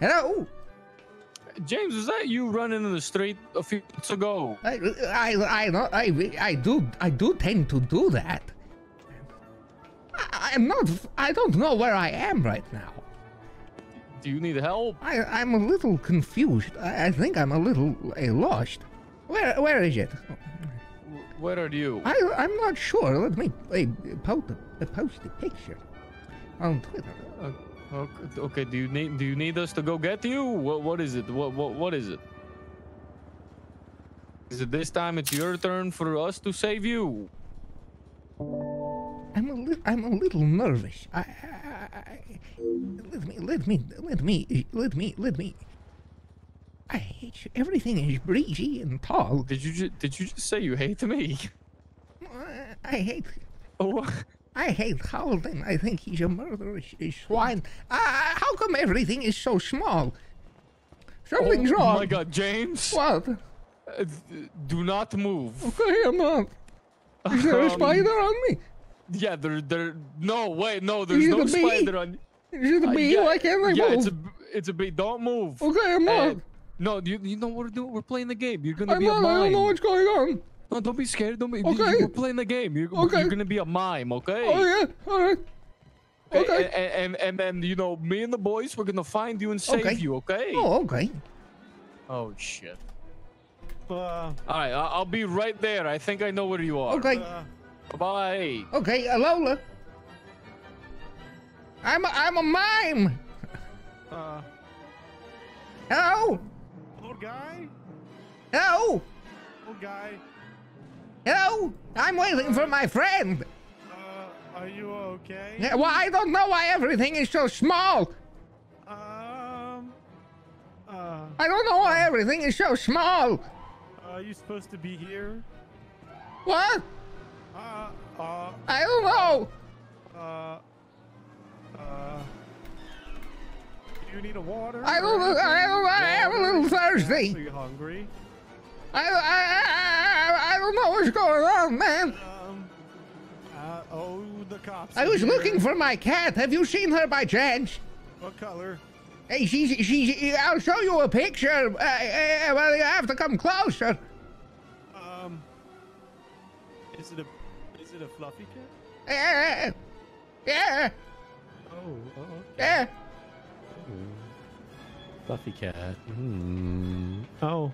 Hello? James, is that you running in the street a few minutes ago? I do tend to do that. I don't know where I am right now. Do you need help? I'm a little confused. I think I'm a little lost. Where is it? Where are you? I'm not sure. Let me post a picture on Twitter. Okay. Do you need us to go get you? What is it? What is it? Is it this time? It's your turn for us to save you. I'm a little nervous. Let me. I hate you. Everything is breezy and tall. Did you just say you hate me? I hate. Oh. I hate Holden. I think he's a murderous swine. How come everything is so small? Something's wrong. Oh my God, James! What? Do not move. Okay, I'm not. Is there a spider on me? Yeah, no, wait, no, there's no spider on you. Is it a bee? Yeah, why can't I move? It's a bee. Don't move. Okay, I'm not. No, you know what we're doing? We're playing the game. You're gonna be a mime. I don't know what's going on. No, don't be scared. Don't be. Okay. We're playing the game. You're gonna be a mime, okay? Oh yeah, all right. Okay. And then you know, me and the boys, we're gonna find you and save you, okay? Oh, okay. Oh shit. All right, I'll be right there. I think I know where you are. Okay. Bye. Okay, Alola. I'm a mime. Hello. Hello, guy. Hello. Hello, guy. Hello. I'm waiting for my friend. Are you okay? Yeah, well, I don't know why everything is so small. I don't know why everything is so small. Are you supposed to be here? What? I don't know. Do you need a water? I am a little thirsty. Are you hungry? I don't know what's going on, man. Oh, the cops. I was looking for my cat. Have you seen her by chance? What color? Hey, she's. I'll show you a picture. Well, you have to come closer. Is it a fluffy cat? Yeah. Oh, okay. Yeah. Mm. Fluffy cat. Mm. Oh.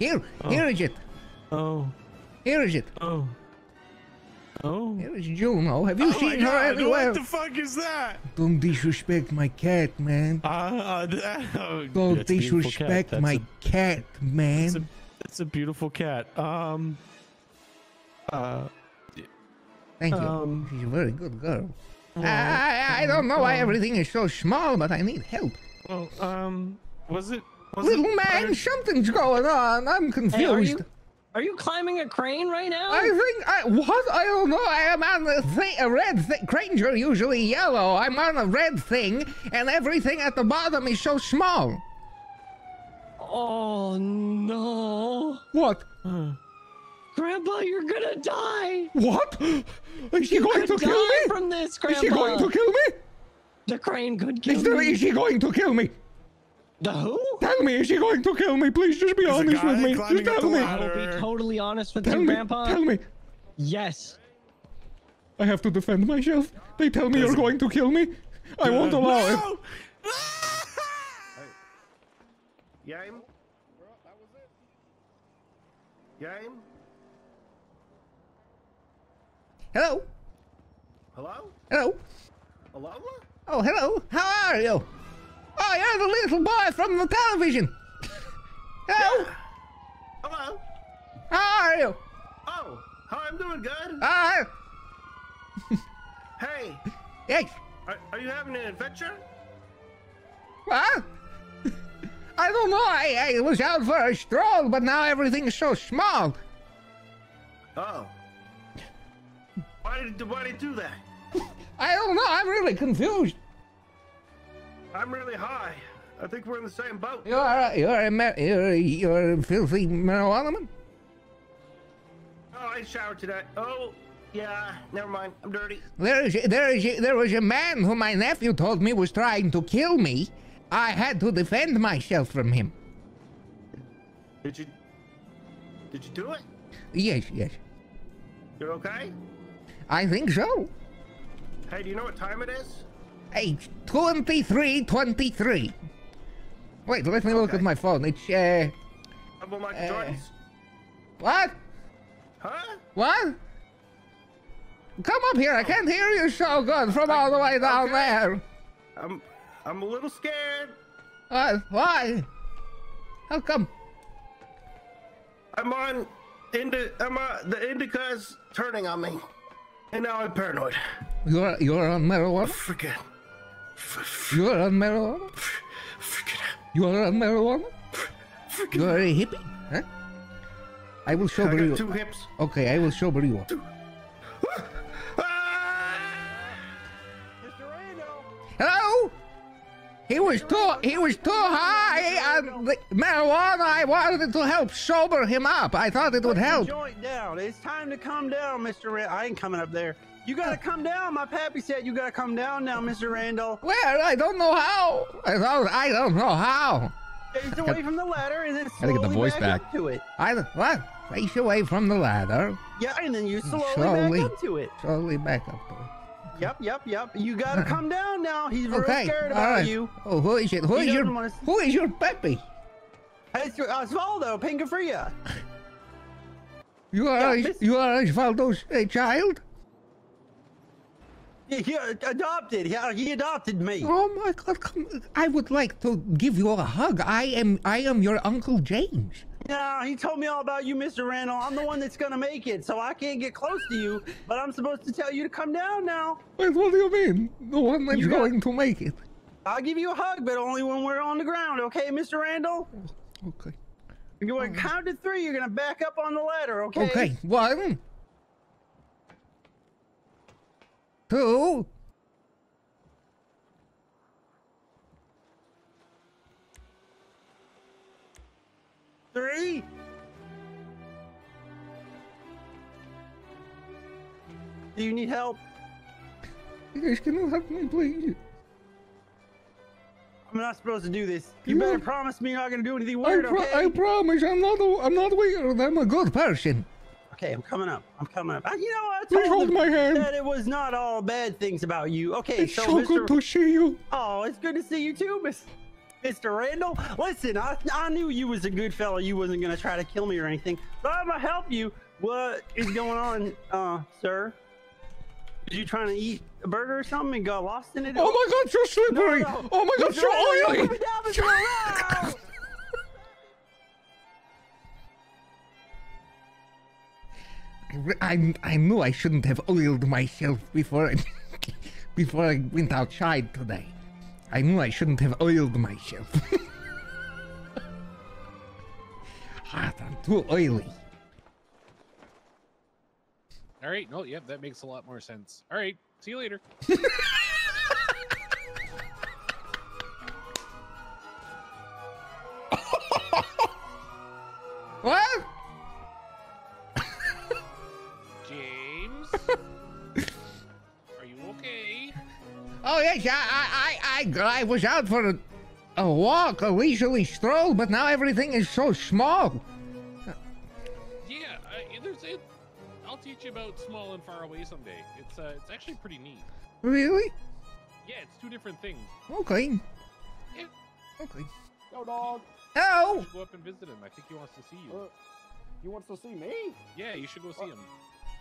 Here is it. Oh. Here is it. Oh. Oh. Here is Juno. Have you seen her anywhere? What the fuck is that? Don't disrespect my cat, man. Don't disrespect my cat, man. It's a beautiful cat. Thank you. She's a very good girl. Well, I don't know why everything is so small, but I need help. Well, little man, something's going on. I'm confused. Hey, are you climbing a crane right now? I don't know. I am on a red thing. Cranes are usually yellow. I'm on a red thing, and everything at the bottom is so small. Oh no! What? Grandpa, you're gonna die! What? Is she going to kill me? From this, Grandpa. Is she going to kill me? The crane could kill me. Is she going to kill me? The who? Tell me, is she going to kill me? Please, just be honest with me. Just tell me. I will be totally honest with you, Grandpa. Tell me. Yes. I have to defend myself. They tell me you're going to kill me. I won't allow it. Game? Game? Hello? Hello? Hello? Hello? Oh, hello. How are you? Oh, you're the little boy from the television. Hello? Yeah. Hello? How are you? Oh, I'm doing good. Hi. Hey. Yes. Are you having an adventure? What? I don't know. I was out for a stroll, but now everything is so small. Oh. Why did you do that? I don't know. I'm really confused. I'm really high. I think we're in the same boat. You're a filthy marijuana man? Oh, I showered today. Oh, Yeah, never mind. I'm dirty. There was a man who my nephew told me was trying to kill me. I had to defend myself from him. Did you do it? Yes, yes. You're okay? I think so. Hey, do you know what time it is? Hey, 23:23. Wait, let me look at my phone. It's How about Michael Jordan's? What? Huh? What? Come up here! I can't hear you so good from all the way down there. I'm a little scared. Why? How come? I'm on the indica's turning on me, and now I'm paranoid. You're on marijuana. Forget. You're on marijuana. Forget. You're on marijuana. Forget. You're a hippie, huh? I will sober you. Two hips. Okay, I will sober you up. Hello? He was too high on the marijuana. I wanted to help sober him up. I thought it would help. Joint down. It's time to calm down, Mr. Randal. I ain't coming up there. You gotta come down. My pappy said you gotta come down now, Mr. Randal. Well, I don't know how. I don't know how. Face away from the ladder and then slowly get the voice back to it. What? Face away from the ladder. Yeah, and then you slowly back up to it. Slowly back up to it. Yep. You gotta come down now. He's very scared about you. Oh, who is it? Who is your puppy? It's Osvaldo Pinguferia. You are Osvaldo's child? He adopted me. Oh my God! I would like to give you a hug. I am your Uncle James. Nah, he told me all about you, Mr. Randal. I'm the one that's gonna make it, so I can't get close to you. But I'm supposed to tell you to come down now. Wait, what do you mean? The one that's going to make it. I'll give you a hug, but only when we're on the ground, okay, Mr. Randal? Okay. You're gonna count to three. You're gonna back up on the ladder, okay? Okay. 1, 2, 3. Do you need help? You guys can help me, please. I'm not supposed to do this. You better promise me you're not going to do anything weird, okay? I promise. I'm not weird. I'm a good person. Okay, I'm coming up. You know what? Please hold my hand. That it was not all bad things about you. Okay, it's so good to see you. Oh, it's good to see you too, Mr. Randal. Listen, I knew you was a good fella. You wasn't gonna try to kill me or anything. So I'm gonna help you. What is going on, sir? Did you trying to eat a burger or something and got lost in it? Oh my God, you're slippery! No. Oh my God, you're oily! I knew I shouldn't have oiled myself before I went outside today. I knew I shouldn't have oiled myself. Hot, I'm too oily. All right, no, yep, that makes a lot more sense. All right, see you later. What? Are you okay? Oh yes, I was out for a walk, a leisurely stroll, but now everything is so small. Yeah, I'll teach you about small and far away someday. It's actually pretty neat. Really? Yeah, it's two different things. Okay. Yeah. Okay. Yo, dog. Oh. You should go up and visit him. I think he wants to see you. He wants to see me? Yeah, you should go see him.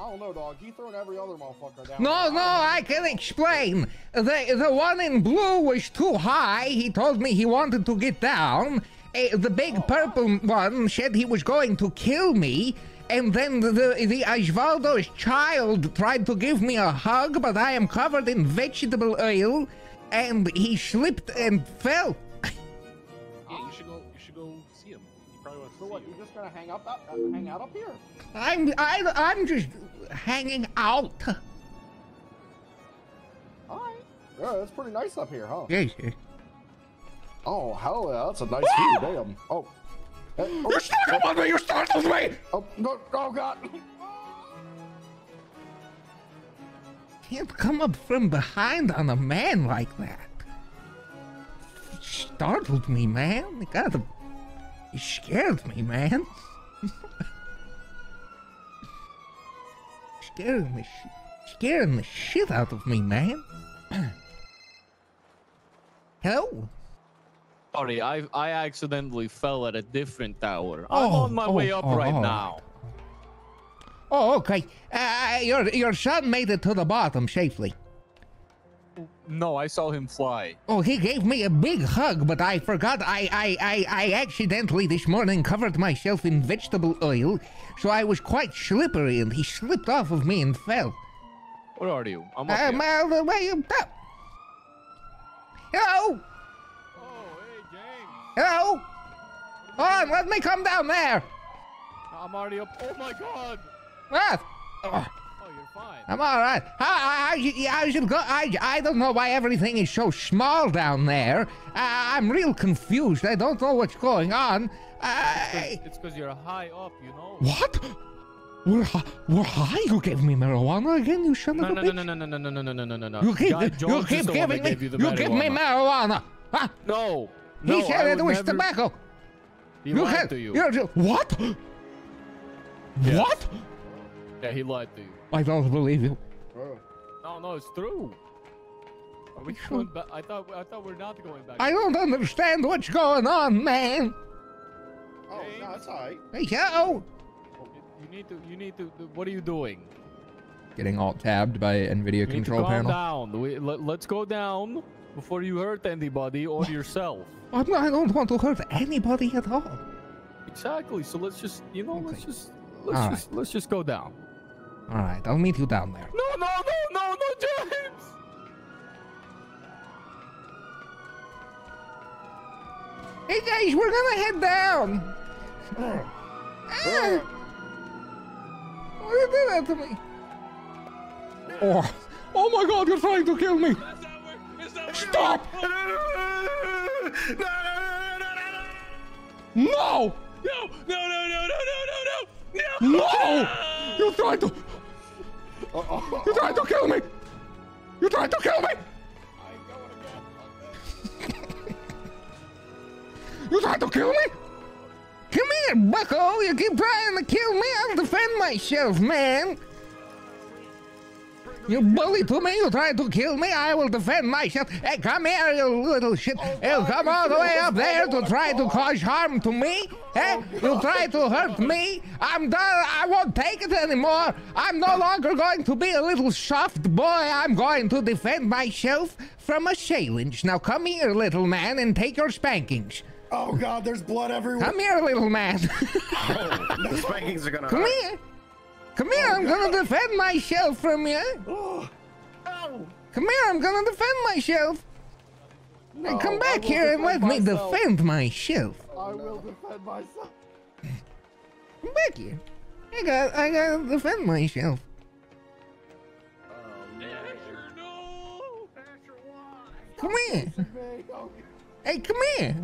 I don't know, dog. He's throwing every other motherfucker down. No, I can explain. The one in blue was too high. He told me he wanted to get down. The big purple one said he was going to kill me. And then the Osvaldo's child tried to give me a hug, but I am covered in vegetable oil. And he slipped and fell. Yeah, you should go see him. He probably wants to see you. You're just going to hang out up here? I'm just hanging out. All right. Yeah, that's pretty nice up here, huh? Yeah. Oh, hell yeah. That's a nice view. Damn. Oh. Hey, oh. You snuck up on me. You startled me. Oh, no. Oh, God. can't come up from behind on a man like that. It startled me, man. It scared me, man. Scaring the shit out of me, man. Hello? Sorry, I accidentally fell at a different tower. I'm on my way up right now. Oh, okay. Your son made it to the bottom safely. No, I saw him fly. Oh, he gave me a big hug, but I forgot I accidentally this morning covered myself in vegetable oil, so I was quite slippery and he slipped off of me and fell. Where are you? I'm up here. I'm all the way up top. Hello? Oh, hey, James. Hello? Come on, let me come down there. I'm already up. Oh, my God. What? Oh. Oh, you're fine. I'm all right. I don't know why everything is so small down there. I'm real confused. I don't know what's going on. It's because you're high up, you know? What? We're high? You gave me marijuana again, you son of a bitch? No. You keep giving me marijuana. Huh? No. He said it was tobacco. He lied to you. What? Yes. What? Yeah, he lied to you. I don't believe you. Bro. No, it's true. Are we going back? I thought we're not going back. I don't understand what's going on, man. Oh, no, it's alright. Hey, yo. You need to. What are you doing? Getting alt tabbed by NVIDIA control panel. Down. Let's go down before you hurt anybody or yourself. I don't want to hurt anybody at all. Exactly. So let's just, you know, let's just go down. All right, I'll meet you down there. No, James! Hey guys, we're gonna head down. What did that to me? Oh my God! You're trying to kill me! Stop! No! No! You tried to kill me! You tried to kill me! You tried to kill me? Come here, bucko! You keep trying to kill me, I'll defend myself, man! You bully to me, you tried to kill me, I will defend myself! Hey, come here, you little shit! You come all the way up there to try to cause harm to me? Hey, you try to hurt me? I'm done, I won't take it anymore! I'm no longer going to be a little soft boy, I'm going to defend myself from assailants. Now come here, little man, and take your spankings. Oh God, there's blood everywhere. Come here, little man. The spankings are gonna hurt. Here. Come here, I'm gonna defend myself from you. Oh. Ow. Come here, I'm gonna defend myself. No, now come back here and let me defend myself. I will defend myself. Come back here. I gotta defend myself. Asher, no. Asher, why? Come here. Hey, come here.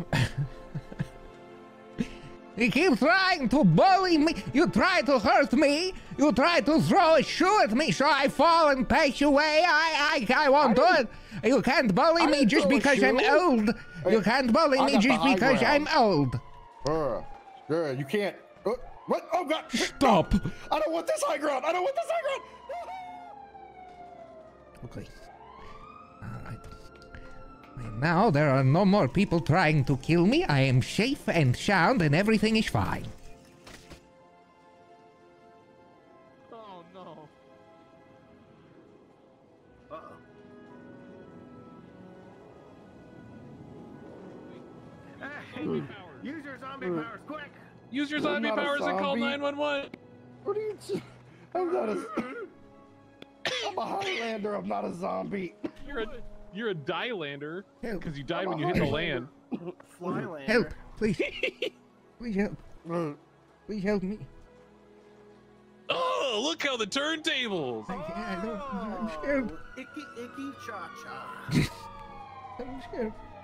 You keep trying to bully me. You try to hurt me. You try to throw a shoe at me so I fall and pass away. I won't do it. You can't bully me just because I'm old. You can't bully me just because I'm old. You can't. What? Oh, God. Stop. I don't want this high ground. Okay. All right. Now there are no more people trying to kill me. I am safe and sound and everything is fine. Oh no. Uh-oh. Hey, use your zombie powers, quick! Use your zombie powers and call 911! What are you I'm not a I'm a Highlander, I'm not a zombie. You're a Dielander, because you die when you hit the land. Flylander. Help, please. Please help. Please help me. Oh, look how the turntables. I'm scared. Icky, icky, cha-cha. I'm scared.